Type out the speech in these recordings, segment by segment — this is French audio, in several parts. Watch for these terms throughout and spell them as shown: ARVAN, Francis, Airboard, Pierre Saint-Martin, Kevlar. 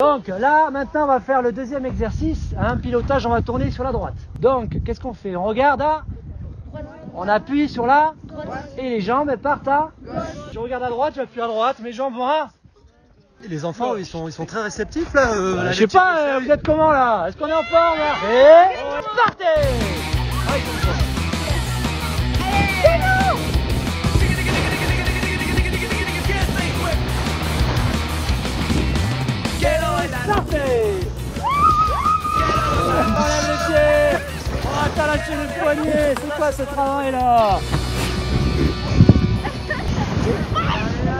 Donc là, maintenant, on va faire le deuxième exercice, un pilotage, on va tourner sur la droite. Donc, qu'est-ce qu'on fait? On regarde à droite. On appuie sur la droite. Et les jambes, elles partent à gauche. Je regarde à droite, j'appuie à droite, mes jambes vont à... Et les enfants, ouais. ils sont très réceptifs là. Je sais pas, vous êtes comment là? Est-ce qu'on est en forme là? Et... partez! Allez, t'as lâché le poignet, c'est quoi ce travail là?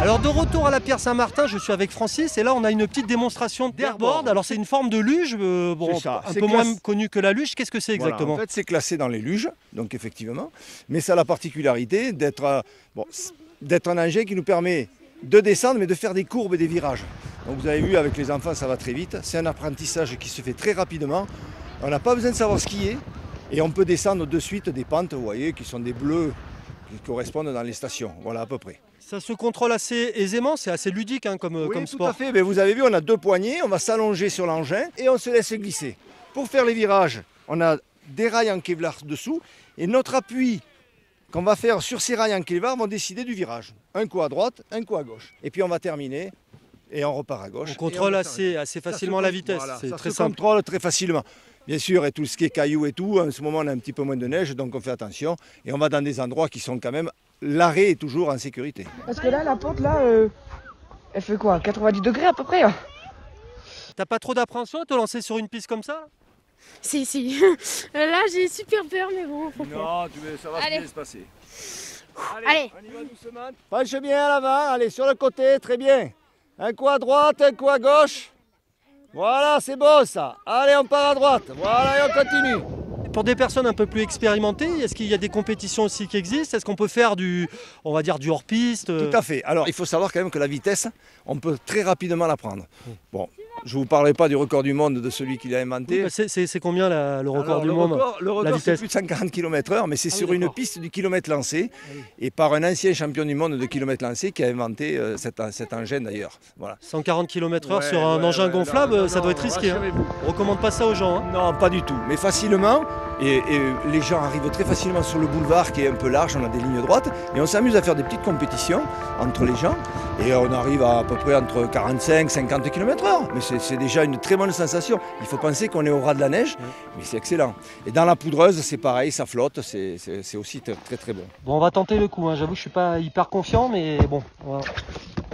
Alors de retour à la Pierre Saint-Martin, je suis avec Francis et là on a une petite démonstration d'Airboard. Alors c'est une forme de luge, bon, ça, un peu moins connue que la luge, qu'est-ce que c'est exactement? En fait c'est classé dans les luges, donc effectivement, mais ça a la particularité d'être un engin qui nous permet de descendre mais de faire des courbes et des virages. Donc vous avez vu avec les enfants ça va très vite, c'est un apprentissage qui se fait très rapidement, on n'a pas besoin de savoir skier. Et on peut descendre de suite des pentes, vous voyez, qui sont des bleus, qui correspondent dans les stations, voilà à peu près. Ça se contrôle assez aisément, c'est assez ludique hein, comme sport. Oui, tout à fait, mais vous avez vu, on a deux poignées, on va s'allonger sur l'engin et on se laisse glisser. Pour faire les virages, on a des rails en Kevlar dessous et notre appui qu'on va faire sur ces rails en Kevlar vont décider du virage. Un coup à droite, un coup à gauche. Et puis on va terminer. Et on repart à gauche. On contrôle assez facilement la vitesse, voilà, c'est très simple. On contrôle très facilement. Bien sûr, et tout ce qui est cailloux et tout, en ce moment on a un petit peu moins de neige, donc on fait attention. Et on va dans des endroits qui sont quand même, l'arrêt est toujours en sécurité. Parce que là, la pente, là, elle fait quoi? 90 degrés à peu près hein. T'as pas trop d'appréhension à te lancer sur une piste comme ça? Si, si. Là, j'ai super peur, mais bon. Non, ça va bien se passer. Allez, on y va doucement. Penche bien à l'avant, allez, sur le côté, très bien. Un coup à droite, un coup à gauche. Voilà, c'est beau ça. Allez, on part à droite. Voilà, et on continue. Pour des personnes un peu plus expérimentées, est-ce qu'il y a des compétitions aussi qui existent? Est-ce qu'on peut faire du hors-piste? Tout à fait. Alors, il faut savoir quand même que la vitesse, on peut très rapidement la prendre. Bon, je ne vous parlerai pas du record du monde de celui qui l'a inventé. Oui, c'est combien le record du monde? Le record, c'est plus de 140 km/h, mais c'est sur une piste du kilomètre lancé, et par un ancien champion du monde de kilomètre lancé qui a inventé cet engin d'ailleurs. Voilà. 140 km/h sur un engin gonflable, ça doit être risqué. Hein. On ne recommande pas ça aux gens. Hein. Non, pas du tout, mais facilement. Et les gens arrivent très facilement sur le boulevard qui est un peu large, on a des lignes droites, et on s'amuse à faire des petites compétitions entre les gens, et on arrive à peu près entre 45 et 50 km/h. Mais c'est déjà une très bonne sensation. Il faut penser qu'on est au ras de la neige, mais c'est excellent. Et dans la poudreuse, c'est pareil, ça flotte, c'est aussi très très bon. Bon, on va tenter le coup, hein. J'avoue que je suis pas hyper confiant, mais bon, on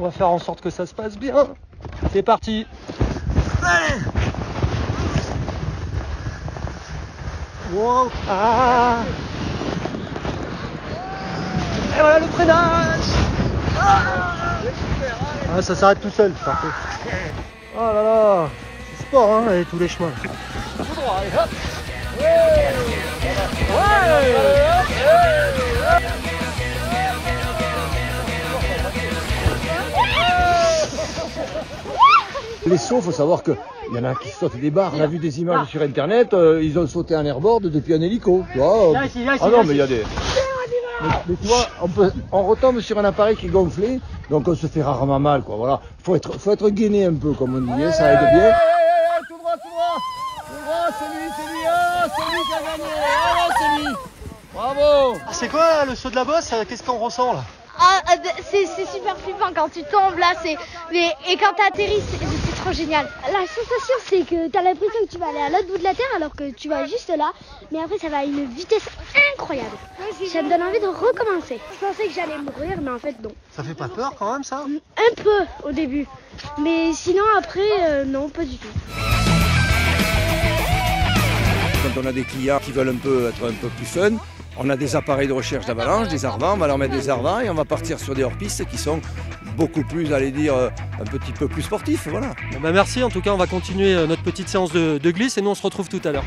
va faire en sorte que ça se passe bien. C'est parti. Allez. Wow. Ah. Et voilà le freinage. Ah, ça s'arrête tout seul, parfait. Oh là là, c'est sport hein, et tous les chemins. Tout droit, allez hop. Ouais. Ouais. Les sauts, il faut savoir qu'il y en a qui sautent des barres. On a vu des images sur internet, ils ont sauté un airboard depuis un hélico. Tu vois, ah non, mais il y a des... Mais tu vois, on retombe sur un appareil qui est gonflé, donc on se fait rarement mal, quoi. Voilà. Faut être gainé un peu, comme on dit, ça aide bien. Tout droit, tout droit. Tout droit, c'est lui, oh, c'est lui qui a gagné. Ah non, c'est lui. Bravo. Ah, c'est quoi le saut de la bosse? Qu'est-ce qu'on ressent là? Ah, c'est super flippant quand tu tombes là, et quand tu atterris, c'est trop génial. La sensation, c'est que tu as l'impression que tu vas aller à l'autre bout de la terre alors que tu vas juste là, mais après ça va à une vitesse incroyable. Ça me donne envie de recommencer. Je pensais que j'allais mourir, mais en fait non. Ça fait pas peur quand même ça? Un peu au début, mais sinon après, non, pas du tout. Quand on a des clients qui veulent être un peu plus fun, on a des appareils de recherche d'avalanche, des ARVAN, on va leur mettre des ARVAN et on va partir sur des hors-pistes qui sont beaucoup plus, allez dire, un petit peu plus sportifs, voilà. Bah merci, en tout cas on va continuer notre petite séance de glisse et nous on se retrouve tout à l'heure.